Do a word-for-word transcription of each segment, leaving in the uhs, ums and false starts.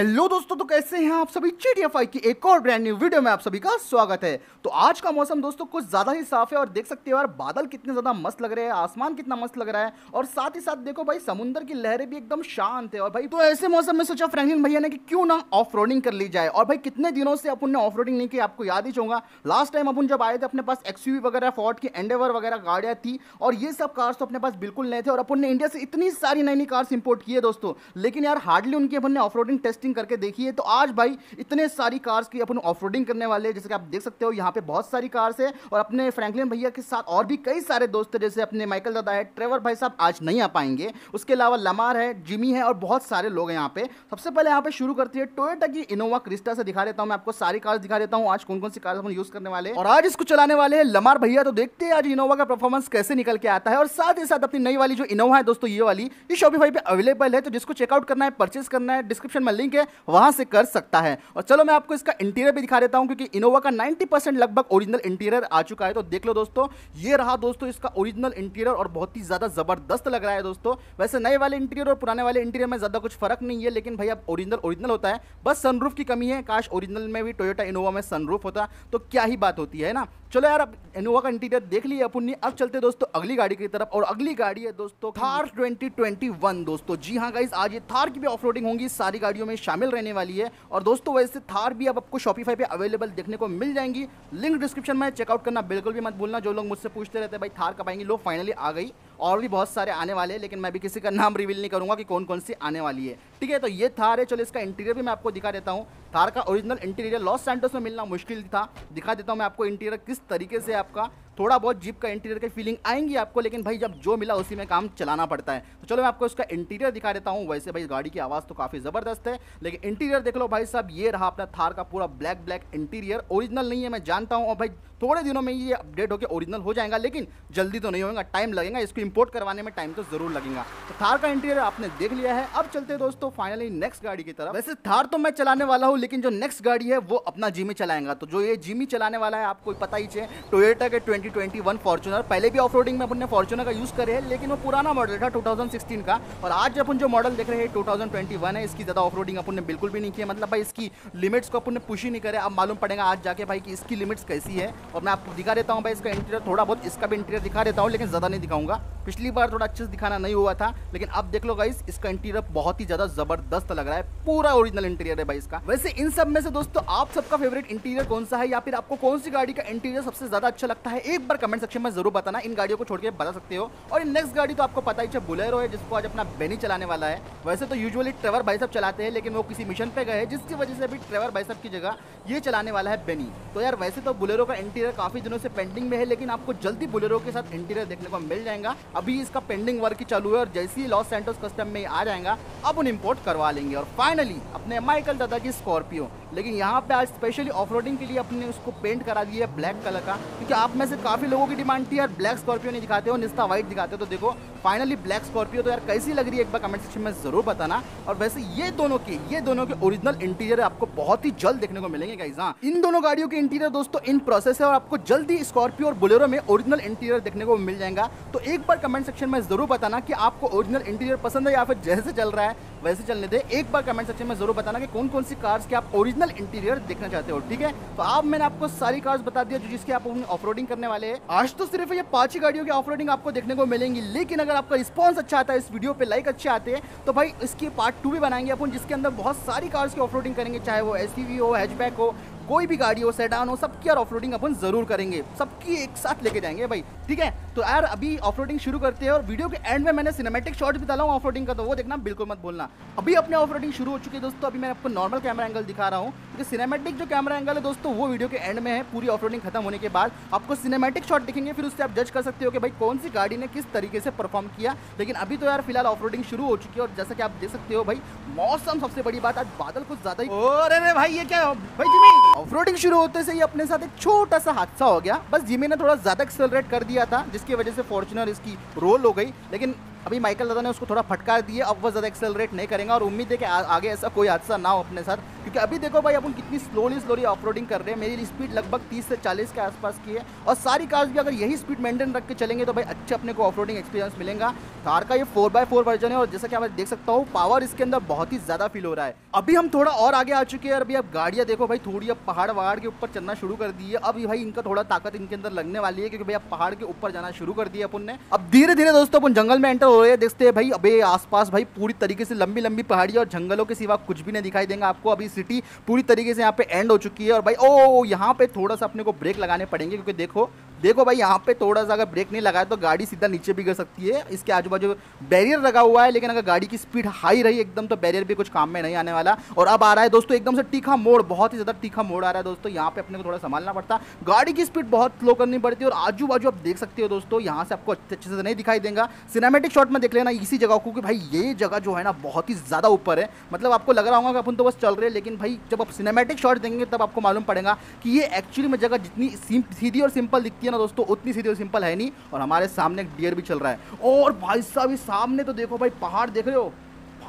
Hello दोस्तों, तो कैसे हैं आप सभी। C T F I की एक और ब्रांड न्यू वीडियो में आप सभी का स्वागत है। तो आज का मौसम दोस्तों कुछ ज़्यादा ही साफ है और देख सकते हो यार बादल कितने ज़्यादा मस्त लग रहे हैं, आसमान कितना मस्त लग रहा है और साथ ही साथ देखो भाई समुद्र की लहरें भी एकदम शांत है। और भाई तो ऐसे मौसम में सोचा फ्रैंकलिन भैया ने कि क्यों ना ऑफ रोडिंग कर ली जाए। और भाई कितने दिनों से अपन ने ऑफ रोडिंग नहीं की, आपको याद ही होगा लास्ट टाइम अपन जब आए थे अपने पास एक्सयूवी वगैरह, फोर्ट की एंडेवर वगैरह गाड़ियाँ थी और ये सब कार्स तो अपने पास बिल्कुल नए थे। और अपन ने इंडिया से इतनी सारी नई नई कार्स इंपोर्ट की है दोस्तों, लेकिन यार हार्डली उनकी अपन ने ऑफ रोडिंग टेस्टिंग करके देखी है। तो आज भाई इतने सारी कार्स की अपन ऑफ रोडिंग करने वाले हैं। जैसे कि आप देख सकते हो यहाँ पे बहुत सारी कार्स है और अपने फ्रैंकलिन भैया के साथ और भी कई सारे दोस्त हैं, जैसे अपने माइकल दादा है, ट्रेवर भाई साहब आज नहीं आ पाएंगे, उसके अलावा लमार है, जिमी है और बहुत सारे लोग हैं यहाँ पे। सबसे पहले यहाँ पे शुरू करती है टोयोटा की इनोवा क्रिस्टा से। दिखा देता हूँ मैं आपको, सारी कार्स दिखा देता हूँ आज कौन कौन सी कार्स अपन यूज करने वाले हैं और आज इसको चलाने वाले हैं लमार भैया। तो देखते हैं आज इनोवा का परफॉर्मेंस कैसे निकल के आता है। और साथ ही साथ अपनी नई वाली जो इनोवा है दोस्तों, ये वाली ये शॉपिफाई पे अवेलेबल है, तो जिसको चेकआउट करना है, परचेस करना है, डिस्क्रिप्शन में लिंक है, वहां से कर सकता है। और चलो मैं आपको इसका इंटीरियर भी दिखा देता हूं क्योंकि इनोवा का नब्बे परसेंट लगभग ओरिजिनल इंटीरियर आ चुका है। तो देख लो दोस्तों, ये रहा दोस्तों इसका ओरिजिनल इंटीरियर और बहुत ही ज्यादा जबरदस्त लग रहा है दोस्तों। वैसे नए वाले इंटीरियर और पुराने वाले इंटीरियर में ज्यादा कुछ फर्क नहीं है, लेकिन भाई अब ओरिजिनल ओरिजिनल होता है, बस सनरूफ की कमी है। काश ओरिजिनल में भी टोयोटा इनोवा में सनरूफ होता तो क्या ही बात होती है ना। चलो यार अब इनोवा का इंटीरियर देख लिए अपन ने, अब चलते दोस्तों अगली गाड़ी की तरफ। और अगली गाड़ी है दोस्तों थार ट्वेंटी ट्वेंटी वन। दोस्तों जी हाँ गाइस, आज ये थार की भी ऑफरोडिंग होगी, सारी गाड़ियों में शामिल रहने वाली है। और दोस्तों वैसे थार भी अब आपको शॉपिफाई पे अवेलेबल देखने को मिल जाएंगी, लिंक डिस्क्रिप्शन में, चेकआउट करना बिल्कुल भी मत भूलना। जो लोग मुझसे पूछते रहते हैं भाई थार कब आएंगी, लो फाइनली आ गई। और भी बहुत सारे आने वाले हैं, लेकिन मैं भी किसी का नाम रिवील नहीं करूँगा कि कौन कौन सी आने वाली है, ठीक है। तो ये थार है, चलो इसका इंटीरियर भी मैं आपको दिखा देता हूँ। थार का ओरिजिनल इंटीरियर लॉस सैंटोस में मिलना मुश्किल था। दिखा देता हूँ मैं आपको इंटीरियर किस तरीके से, आपका थोड़ा बहुत जीप का इंटीरियर की फीलिंग आएंगी आपको, लेकिन भाई जब जो मिला उसी में काम चलाना पड़ता है। तो चलो मैं आपको इसका इंटीरियर दिखा देता हूँ। वैसे भाई गाड़ी की आवाज़ तो काफ़ी ज़बरदस्त है, लेकिन इंटीरियर देख लो भाई साहब, ये रहा अपना थार का पूरा ब्लैक ब्लैक इंटीरियर। ओरिजिनल नहीं है मैं जानता हूँ, और भाई थोड़े दिनों में ये अपडेट होकर ओरिजिनल हो जाएगा, लेकिन जल्दी तो नहीं होगा, टाइम लगेगा, इसको इंपोर्ट करवाने में टाइम तो ज़रूर लगेगा। तो थार का इंटीरियर आपने देख लिया है, अब चलते दोस्तों फाइनली नेक्स्ट गाड़ी की तरफ। वैसे थार तो मैं चलाने वाला हूँ, लेकिन जो नेक्स्ट गाड़ी है वो अपना जिमी चलाएंगा। तो जो ये जिमी चलाने वाला है आपको पता ही चाहिए, टोयोटा के ट्वेंटी ट्वेंटी वन फॉर्चुनर। पहले भी ऑफरोडिंग में अपन ने फॉर्चुनर का यूज़ करे है, लेकिन वो पुराना मॉडल था टू थाउजेंड सिक्सटीन का। और आज अपन जो मॉडल देख रहे हैं टू थाउजेंड ट्वेंटी वन है, इसकी ज़्यादा ऑफरोडिंग अपन ने बिल्कुल भी नहीं किया, मतलब भाई इसकी लिमिट्स को अपन ने पुश ही नहीं करे। अब मालूम पड़ेगा आज जाके भाई कि इसकी लिमिट्स कैसी है। और मैं आपको दिखा देता हूँ भाई इसका इंटीरियर, थोड़ा बहुत इसका भी इंटीरियर दिखा देता हूँ, लेकिन ज़्यादा नहीं दिखाऊंगा, पिछली बार थोड़ा अच्छे से दिखाना नहीं हुआ था। लेकिन अब देख लो गाइस, इसका इंटीरियर बहुत ही ज़्यादा ज़बरदस्त लग रहा है, पूरा ओरिजिनल इंटीरियर है भाई इसका। वैसे इन सब में से दोस्तों आप सबका फेवरेट इंटीरियर कौन सा है, या फिर आपको कौन सी गाड़ी का इंटीरियर सबसे ज़्यादा अच्छा लगता है, एक बार कमेंट सेक्शन में जरूर बताना। इन गाड़ियों को छोड़ के बता सकते हो। और नेक्स्ट गाड़ी तो आपको पता ही है, बोलेरो है, जिसको आज अपना बेनी चलाने वाला है। वैसे तो यूजुअली ट्रेवर भाई साहब चलाते हैं, लेकिन वो किसी मिशन पे गए हैं, जिसकी वजह से भी ट्रेवर भाई साहब की जगह ये चलाने वाला है बेनी। तो यार वैसे तो बोलेरो का इंटीरियर काफ़ी दिनों से पेंडिंग में है, लेकिन आपको जल्दी बोलेरो के साथ इंटीरियर देखने को मिल जाएगा। अभी इसका पेंडिंग वर्क ही चालू है और जैसे ही लॉस सैंटोस कस्टम में आ जाएगा अब उन इंपोर्ट करवा लेंगे। और फाइनली अपने माइकल दादा की स्कॉर्पियो, लेकिन यहाँ पे आज स्पेशली ऑफरोडिंग के लिए अपने उसको पेंट करा दिया है ब्लैक कलर का, क्योंकि आप में से काफ़ी लोगों की डिमांड थी यार ब्लैक स्कॉर्पियो नहीं दिखाते हो, निस्ता वाइट दिखाते हो। तो देखो फाइनली ब्लैक स्कॉर्पियो तो यार कैसी लग रही है, एक बार कमेंट सेक्शन में ज़रूर बताना। और वैसे ये दोनों के ये दोनों के ओरिजिनल इंटीरियर आपको बहुत ही जल्द देखने को मिलेंगे गाइस। हाँ, इन दोनों गाड़ियों के इंटीरियर दोस्तों इन प्रोसेस है और आपको जल्दी स्कॉर्पियो और बोलेरो में ओरिजिनल इंटीरियर देखने को मिल जाएगा। तो एक बार कमेंट सेक्शन में ज़रूर बताना कि आपको ओरिजिनल इंटीरियर पसंद है या फिर जैसे चल रहा है वैसे चलने दे। एक बार कमेंट सेक्शन में ज़रूर बताना कि कौन कौन सी कार्स के आप ओरिजिनल इंटीरियर देखना चाहते हो, ठीक है। तो आप मैंने आपको सारी कार्स बता दिया जो जिसके आप ऑफरोडिंग करने वाले हैं। आज तो सिर्फ ये पांच ही गाड़ियों की ऑफरोडिंग आपको देखने को मिलेंगी, लेकिन अगर आपका रिस्पांस अच्छा आता है, इस वीडियो पे लाइक अच्छे आते हैं, तो भाई इसकी पार्ट टू भी बनाएंगे अपन, जिसके अंदर बहुत सारी कार्स की ऑफरोडिंग करेंगे, चाहे वो एसयूवी हो, हैचबैक हो, कोई भी गाड़ी हो, सेडान हो, सबकी यार ऑफरोडिंग अपन जरूर करेंगे, सबकी एक साथ लेके जाएंगे भाई, ठीक है। तो यार अभी ऑफरोडिंग शुरू करते हैं। और वीडियो के एंड में मैंने सिनेमैटिक शॉट्स भी डाला हूँ ऑफरोडिंग का, तो वो देखना बिल्कुल मत भूलना। अभी अपने ऑफरोडिंग शुरू हो चुकी है दोस्तों, अभी मैं आपको नॉर्मल कैमरा एंगल दिखा रहा हूँ, क्योंकि सिनेमैटिक जो कैमरा एंगल है दोस्तों वो वीडियो के एंड में है। पूरी ऑफरोडिंग खत्म होने के बाद आपको सिनेमैटिक शॉट दिखेंगे, फिर उससे आप जज कर सकते हो कि भाई कौन सी गाड़ी ने किस तरीके से परफॉर्म किया। लेकिन अभी तो यार फिलहाल ऑफरोडिंग शुरू हो चुकी है और जैसा कि आप देख सकते हो भाई मौसम, सबसे बड़ी बात आज बादल कुछ ज्यादा ही, अरे भाई ये क्या भाई जिमी। ऑफरोडिंग शुरू होते से ही अपने साथ एक छोटा सा हादसा हो गया, बस जिमी ने थोड़ा ज्यादा एक्सेलरेट कर दिया था, जिसकी वजह से फॉर्च्यूनर इसकी रोल हो गई, लेकिन अभी माइकल दादा ने उसको थोड़ा फटकार दिए, अब वो ज़्यादा एक्सेलरेट नहीं करेंगे और उम्मीद है कि आगे ऐसा कोई हादसा ना हो अपने साथ। क्योंकि अभी देखो भाई अपन कितनी स्लोली स्लोली ऑफरोडिंग कर रहे हैं, मेरी स्पीड लगभग तीस से चालीस के आसपास की है और सारी कार्स भी अगर यही स्पीड मेंटेन रख के चलेंगे तो भाई अच्छा अपने को ऑफरोडिंग एक्सपीरियंस मिलेगा। थार का ये फोर बाय फोर वर्जन है और जैसा कि आप देख सकता हूँ पावर इसके अंदर बहुत ही ज़्यादा फील हो रहा है। अभी हम थोड़ा और आगे आ चुके हैं और अभी आप गाड़ियाँ देखो भाई थोड़ी अब पहाड़ वहाड़ के ऊपर चलना शुरू कर दी है। अभी भाई इनका थोड़ा ताकत इनके अंदर लगने वाली है क्योंकि भाई अब पहाड़ के ऊपर जाना शुरू कर दिया अपन ने। अब धीरे धीरे दोस्तों अपन जंगल में एंटर हो रहे हैं, देखते हैं भाई अबे आसपास भाई पूरी तरीके से लंबी लंबी पहाड़ी और जंगलों के सिवा कुछ भी नहीं दिखाई देंगे आपको। अभी सिटी पूरी तरीके से यहाँ पे एंड हो चुकी है और भाई ओ यहाँ पे थोड़ा सा अपने को ब्रेक लगाने पड़ेंगे क्योंकि देखो देखो भाई यहाँ पे थोड़ा सा अगर ब्रेक नहीं लगाया तो गाड़ी सीधा नीचे भी गिर सकती है। इसके आजू बाजू बैरियर लगा हुआ है लेकिन अगर गाड़ी की स्पीड हाई रही एकदम तो बैरियर भी कुछ काम में नहीं आने वाला। और अब आ रहा है दोस्तों एकदम से तीखा मोड़, बहुत ही ज़्यादा तीखा मोड़ आ रहा है दोस्तों, यहाँ पे अपने को थोड़ा संभालना पड़ता, गाड़ी की स्पीड बहुत स्लो करनी पड़ती है। और आजू बाजू आप देख सकते हो दोस्तों यहाँ से आपको अच्छे अच्छे से नहीं दिखाई देगा, सिनेमेटिक शॉट में देख लेना इसी जगह को कि भाई ये जगह जो है ना बहुत ही ज़्यादा ऊपर है, मतलब आपको लग रहा होगा कि अपन तो बस चल रहे हैं लेकिन भाई जब आप सिनेमेटिक शॉट देंगे तब आपको मालूम पड़ेगा कि ये एक्चुअली में जगह जितनी सीधी और सिंपल दिखती है ना दोस्तों उतनी सीधी और सिंपल है नहीं। और हमारे सामने एक डियर भी चल रहा है और भाई साहब ये सामने तो देखो भाई पहाड़ देख रहे हो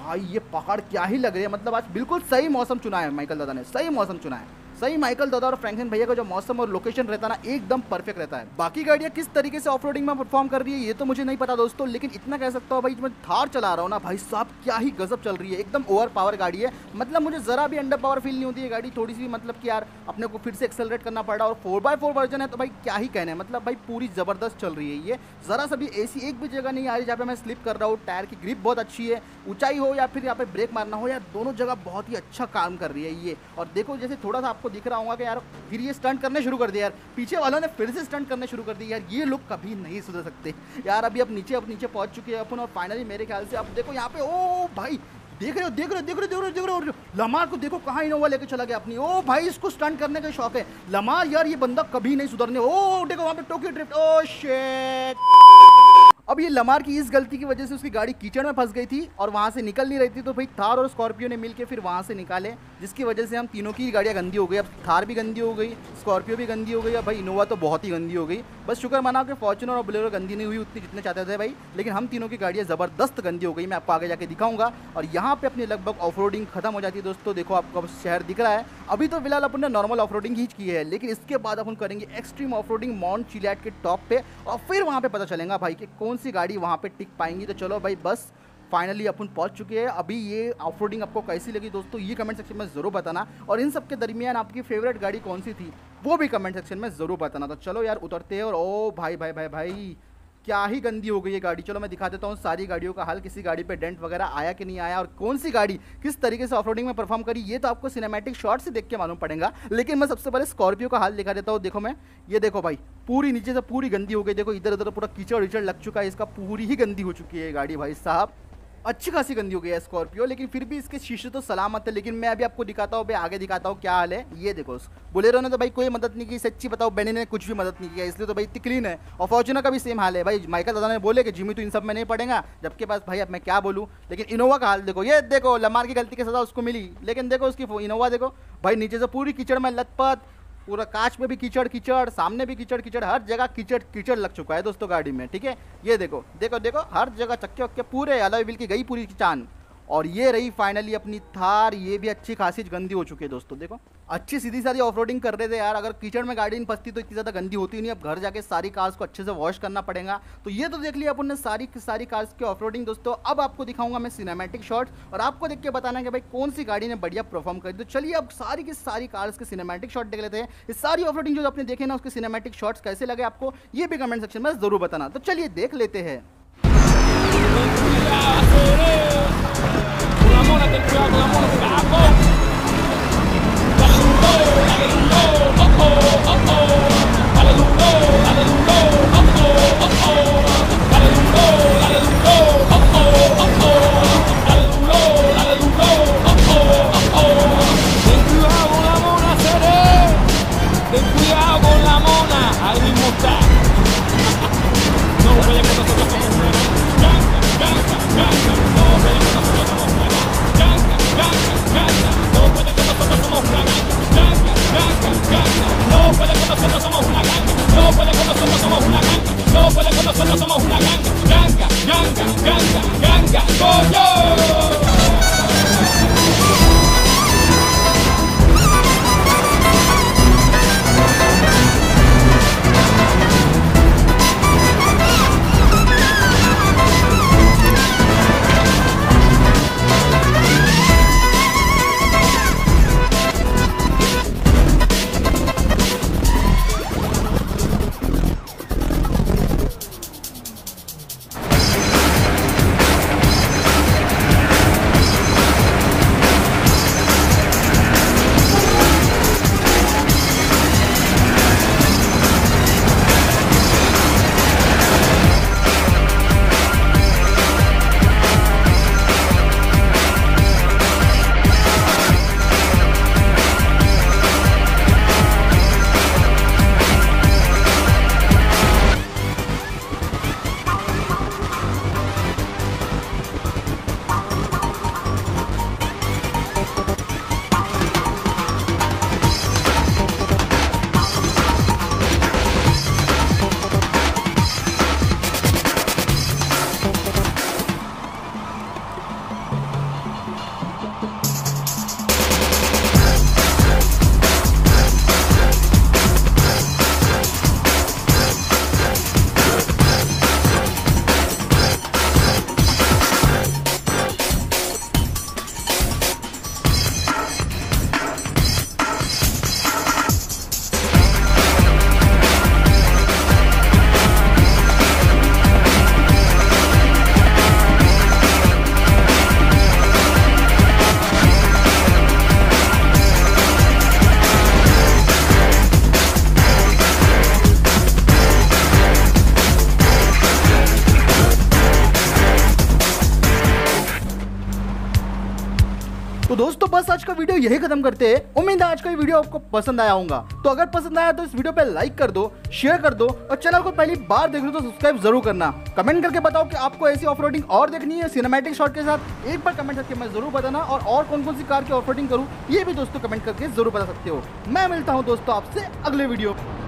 भाई, ये पहाड़ क्या ही लग रहे हैं, मतलब आज बिल्कुल सही मौसम चुना है माइकल दादा ने, सही मौसम चुना है, सही माइकल दादा और फ्रैंकलिन भैया का जो मौसम और लोकेशन रहता है ना एकदम परफेक्ट रहता है। बाकी गाड़ियाँ किस तरीके से ऑफरोडिंग में परफॉर्म कर रही है ये तो मुझे नहीं पता दोस्तों, लेकिन इतना कह सकता हूँ भाई मैं थार चला रहा हूँ ना भाई साहब क्या ही गजब चल रही है, एकदम ओवर पावर गाड़ी है, मतलब मुझे ज़रा भी अंडर पावर फील नहीं होती है गाड़ी थोड़ी सी, मतलब कि यार अपने को फिर से एक्सेलरेट करना पड़ा। और फोर बाय फोर वर्जन है तो भाई क्या ही कहना है, मतलब भाई पूरी ज़बरदस्त चल रही है ये, ज़रा सा भी ऐसी एक भी जगह नहीं आ रही जहाँ पर मैं स्लिप कर रहा हूँ। टायर की ग्रिप बहुत अच्छी है, ऊंचाई हो या फिर यहाँ पर ब्रेक मारना हो यार दोनों जगह बहुत ही अच्छा काम कर रही है ये। और देखो जैसे थोड़ा सा आपको दिख रहा होगा कि यार फिर ये स्टंट करने शुरू कर दिया यार, पीछे वालों ने फिर से स्टंट करने शुरू कर दिया यार, ये लोग कभी नहीं सुधर सकते यार। अभी अब नीचे अब नीचे पहुंच चुके हैं अपन और फाइनली मेरे ख्याल से अब देखो यहाँ पे ओ भाई देख रहे हो देख रहे हो देख रहे हो देख रहे हो देख रहे हो लमार को देखो कहाँ इनोवा लेके चला गया अपनी, ओ भाई इसको स्टंट करने का शौक है लमार यार, ये बंदा कभी नहीं सुधरने। ओ देखो वहाँ पे टोक्यो ड्रिफ्ट, ओ शिट। अब ये लमार की इस गलती की वजह से उसकी गाड़ी कीचड़ में फंस गई थी और वहाँ से निकल नहीं रही थी, तो भाई थार और स्कॉर्पियो ने मिलके फिर वहाँ से निकाले जिसकी वजह से हम तीनों की गाड़ियाँ गंदी हो गई। अब थार भी गंदी हो गई, स्कॉर्पियो भी गंदी हो गई और भाई इनोवा तो बहुत ही गंदी हो गई। बस शुक्र मनाओ कि फॉर्चुनर और बोलेरो गंदी नहीं हुई उतनी जितने चाहते थे भाई, लेकिन हम तीनों की गाड़ियाँ ज़बरदस्त गंदी हो गई, मैं आपको आगे जाके दिखाऊंगा। और यहाँ पर अपनी लगभग ऑफ रोडिंग खत्म हो जाती है दोस्तों, देखो आपको शहर दिख रहा है। अभी तो फिलहाल अपन ने नॉर्मल ऑफ रोडिंग ही की है लेकिन इसके बाद अपन करेंगे एक्सट्रीम ऑफ रोडिंग माउंट चिलैट के टॉप पे और फिर वहाँ पर पता चलेगा भाई कि कौन सी गाड़ी वहाँ पे टिक पाएंगी। तो चलो भाई बस फाइनली अपन पहुँच चुके हैं। अभी ये ऑफरोडिंग आपको कैसी लगी दोस्तों ये कमेंट सेक्शन में ज़रूर बताना, और इन सब के दरमियान आपकी फेवरेट गाड़ी कौन सी थी वो भी कमेंट सेक्शन में ज़रूर बताना। तो चलो यार उतरते हैं और ओ भाई भाई भाई भाई, भाई। क्या ही गंदी हो गई है गाड़ी, चलो मैं दिखा देता हूँ सारी गाड़ियों का हाल, किसी गाड़ी पे डेंट वगैरह आया कि नहीं आया और कौन सी गाड़ी किस तरीके से ऑफरोडिंग में परफॉर्म करी ये तो आपको सिनेमैटिक शॉट से देख के मालूम पड़ेगा। लेकिन मैं सबसे पहले स्कॉर्पियो का हाल दिखा देता हूँ, देखो मैं ये देखो भाई पूरी नीचे से पूरी गंदी हो गई, देखो इधर उधर पूरा कीचड़ उचड़ लग चुका है इसका, पूरी ही गंदी हो चुकी है गाड़ी भाई साहब, अच्छी खासी गंदी हो गई है स्कॉर्पियो, लेकिन फिर भी इसके शीशे तो सलामत है। लेकिन मैं अभी आपको दिखाता हूँ भाई, आगे दिखाता हूँ क्या हाल है। ये देखो बोलेरो ने तो भाई कोई मदद नहीं की, सच्ची बताओ बेनी ने कुछ भी मदद नहीं किया इसलिए तो भाई क्लीन है। और फॉर्चुनर का भी सेम हाल है भाई, माइकल दादा ने बोले कि जिमी तो इन सब में नहीं पड़ेगा, जबकि पास भाई अब मैं क्या बोलूँ। लेकिन इनोवा का हाल देखो, ये देखो लमार की गलती के सजा उसको मिली लेकिन देखो उसकी इनोवा देखो भाई नीचे से पूरी कीचड़ में लथपथ, पूरा कांच में भी कीचड़ कीचड़, सामने भी कीचड़ कीचड़, हर जगह कीचड़ कीचड़ लग चुका है दोस्तों गाड़ी में, ठीक है। ये देखो देखो देखो हर जगह चक्के वक्के पूरे अलॉय व्हील की गई पूरी चांद। और ये रही फाइनली अपनी थार, ये भी अच्छी खासी गंदी हो चुकी है दोस्तों, देखो अच्छी सीधी सारी ऑफरोडिंग कर रहे थे यार, अगर कीचड़ में गाड़ी फंसती तो इतनी ज़्यादा गंदी होती नहीं। अब घर जाके सारी कार्स को अच्छे से वॉश करना पड़ेगा। तो ये तो देख लिया अपन ने सारी सारी कार्स की ऑफरोडिंग दोस्तों, अब आपको दिखाऊंगा मैं सिनेमैटिक शॉट्स और आपको देख के बताना कि भाई कौन सी गाड़ी ने बढ़िया परफॉर्म करी। तो चलिए अब सारी की सारी कार्स के सिनेमैटिक शॉट देख लेते हैं, इस सारी ऑफरोडिंग जो आपने देखे ना उसके सिनेमैटिक शॉट्स कैसे लगे आपको ये भी कमेंट सेक्शन में ज़रूर बताना। तो चलिए देख लेते हैं। Ganga, ganga, ganga, ganga. आज का वीडियो यही खत्म करते हैं। उम्मीद है आज का ये वीडियो आपको पसंद आया होगा। तो अगर पसंद आया तो इस वीडियो पे लाइक कर दो, शेयर कर दो और चैनल को पहली बार देख रहे हो तो सब्सक्राइब जरूर करना। कमेंट करके बताओ कि आपको ऐसी ऑफरोडिंग और देखनी है सिनेमैटिक शॉट के साथ, एक बार कमेंट करके मैं जरूर बताना। और, और कौन कौन सी कार की ऑफरोडिंग करूँ ये भी दोस्तों कमेंट करके जरूर बता सकते हो। मैं मिलता हूँ दोस्तों आपसे अगले वीडियो।